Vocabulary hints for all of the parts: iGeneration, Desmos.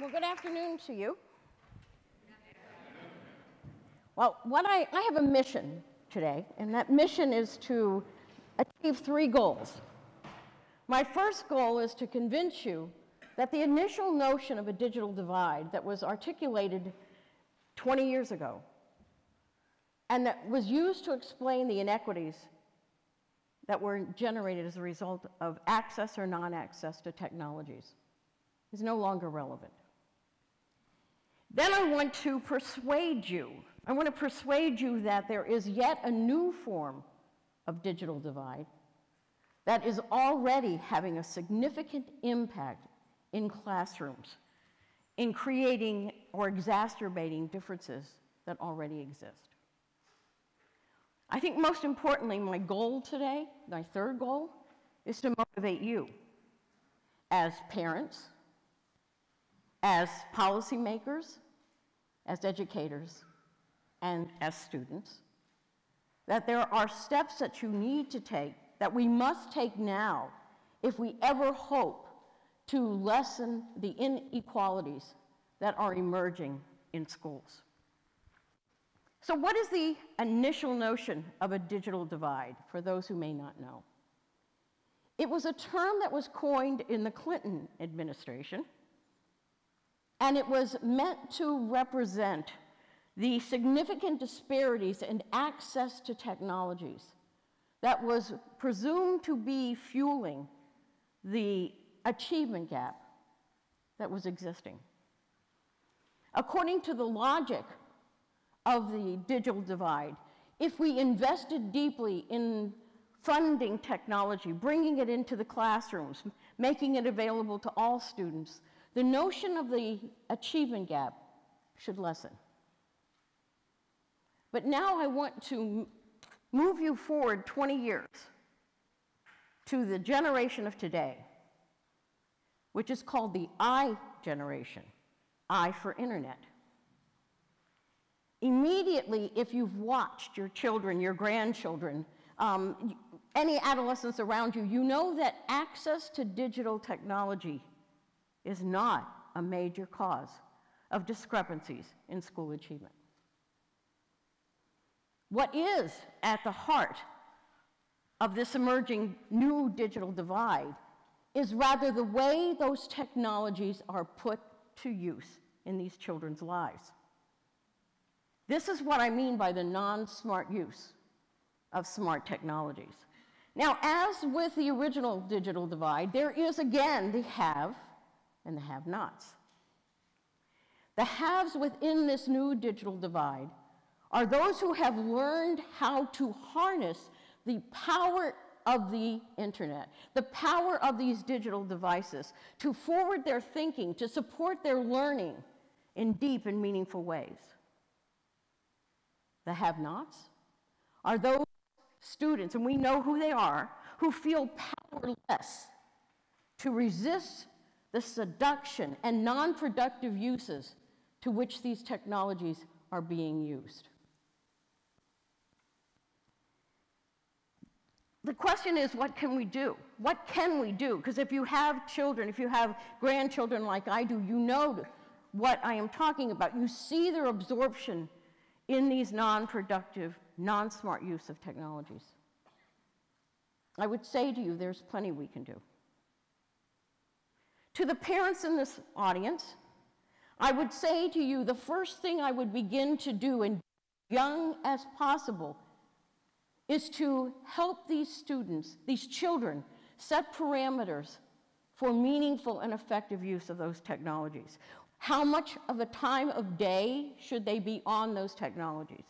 Well, good afternoon to you. Well, I have a mission today, and that mission is to achieve three goals. My first goal is to convince you that the initial notion of a digital divide that was articulated 20 years ago and that was used to explain the inequities that were generated as a result of access or non-access to technologies is no longer relevant. Then I want to persuade you. I want to persuade you that there is yet a new form of digital divide that is already having a significant impact in classrooms, in creating or exacerbating differences that already exist. I think most importantly, my goal today, my third goal, is to motivate you as parents, as policymakers, as educators, and as students, that there are steps that you need to take, that we must take now if we ever hope to lessen the inequalities that are emerging in schools. So what is the initial notion of a digital divide, for those who may not know? It was a term that was coined in the Clinton administration, and it was meant to represent the significant disparities in access to technologies that was presumed to be fueling the achievement gap that was existing. According to the logic of the digital divide, if we invested deeply in funding technology, bringing it into the classrooms, making it available to all students, the notion of the achievement gap should lessen. But now I want to move you forward 20 years to the generation of today, which is called the iGeneration, I for internet. Immediately, if you've watched your children, your grandchildren, any adolescents around you, you know that access to digital technology is not a major cause of discrepancies in school achievement. What is at the heart of this emerging new digital divide is rather the way those technologies are put to use in these children's lives. This is what I mean by the non-smart use of smart technologies. Now, as with the original digital divide, there is again the have and the have-nots. The haves within this new digital divide are those who have learned how to harness the power of the internet, the power of these digital devices, to forward their thinking, to support their learning in deep and meaningful ways. The have-nots are those students, and we know who they are, who feel powerless to resist the seduction and non-productive uses to which these technologies are being used. The question is, what can we do? What can we do? Because if you have children, if you have grandchildren like I do, you know what I am talking about. You see their absorption in these non-productive, non-smart use of technologies. I would say to you, there's plenty we can do. To the parents in this audience, I would say to you, the first thing I would begin to do, and young as possible, is to help these students, these children, set parameters for meaningful and effective use of those technologies. How much of the time of day should they be on those technologies?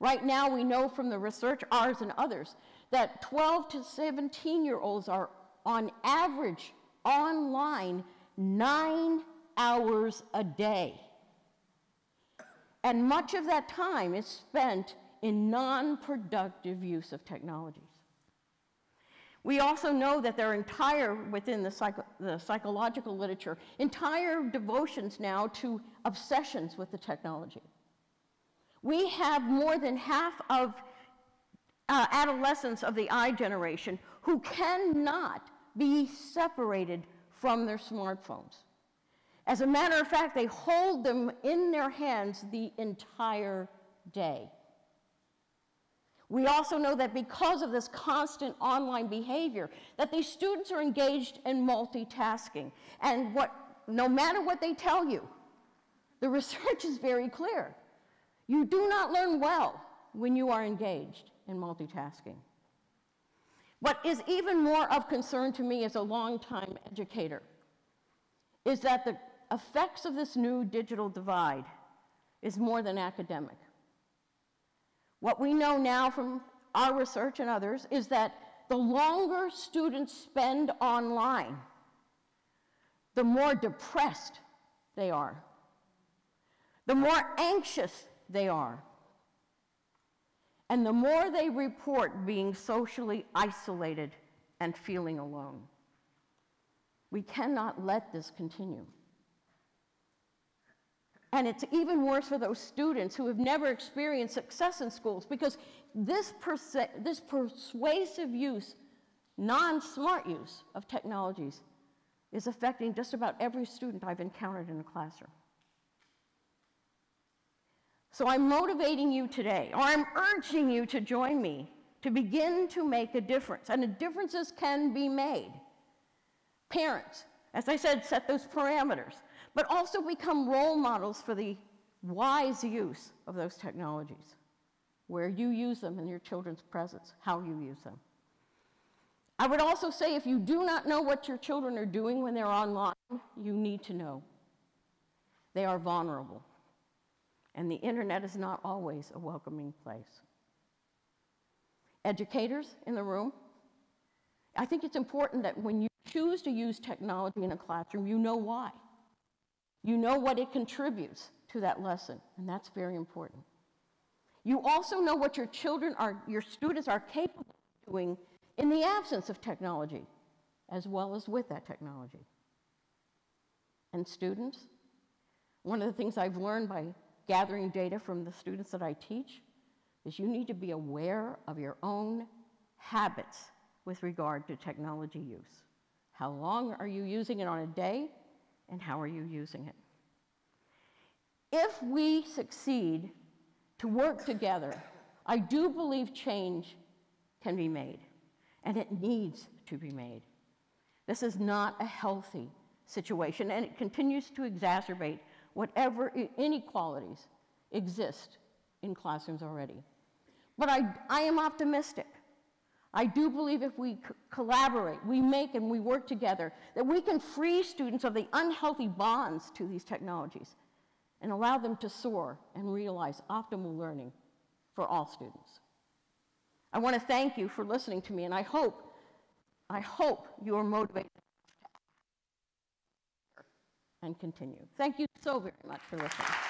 Right now, we know from the research, ours and others, that 12 to 17-year-olds are, on average, online 9 hours a day. And much of that time is spent in non-productive use of technologies. We also know that there are entire, within the psychological literature, entire devotions now to obsessions with the technology. We have more than half of adolescents of the iGeneration who cannot be separated from their smartphones. As a matter of fact, they hold them in their hands the entire day. We also know that because of this constant online behavior, that these students are engaged in multitasking. And no matter what they tell you, the research is very clear. You do not learn well when you are engaged in multitasking. What is even more of concern to me as a longtime educator is that the effects of this new digital divide is more than academic. What we know now from our research and others is that the longer students spend online, the more depressed they are, the more anxious they are, and the more they report being socially isolated and feeling alone. We cannot let this continue. And it's even worse for those students who have never experienced success in schools, because this persuasive use, non-smart use of technologies is affecting just about every student I've encountered in a classroom. So I'm motivating you today, or I'm urging you to join me to begin to make a difference. And the differences can be made. Parents, as I said, set those parameters, but also become role models for the wise use of those technologies, where you use them in your children's presence, how you use them. I would also say if you do not know what your children are doing when they're online, you need to know. They are vulnerable, and the internet is not always a welcoming place. Educators in the room, I think it's important that when you choose to use technology in a classroom, you know why. You know what it contributes to that lesson, and that's very important. You also know what your students are capable of doing in the absence of technology, as well as with that technology. And students, one of the things I've learned by gathering data from the students that I teach is you need to be aware of your own habits with regard to technology use. How long are you using it on a day? And how are you using it? If we succeed to work together, I do believe change can be made, and it needs to be made. This is not a healthy situation, and it continues to exacerbate whatever inequalities exist in classrooms already. But I am optimistic. I do believe if we collaborate, we make and we work together, that we can free students of the unhealthy bonds to these technologies and allow them to soar and realize optimal learning for all students. I want to thank you for listening to me, and I hope you are motivated and continue. Thank you so very much for listening.